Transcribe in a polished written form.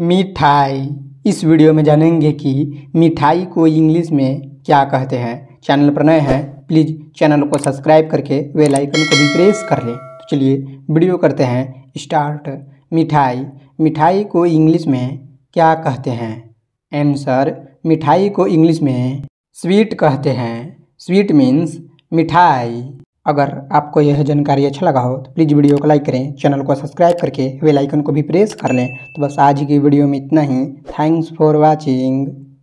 मिठाई। इस वीडियो में जानेंगे कि मिठाई को इंग्लिश में क्या कहते हैं। चैनल पर नए हैं प्लीज़ चैनल को सब्सक्राइब करके बेल आइकन को भी प्रेस कर लें। तो चलिए वीडियो करते हैं स्टार्ट। मिठाई, मिठाई को इंग्लिश में क्या कहते हैं? आंसर, मिठाई को इंग्लिश में स्वीट कहते हैं। स्वीट मीन्स मिठाई। अगर आपको यह जानकारी अच्छा लगा हो तो प्लीज़ वीडियो को लाइक करें, चैनल को सब्सक्राइब करके बेल आइकन को भी प्रेस कर लें। तो बस आज की वीडियो में इतना ही। Thanks for watching.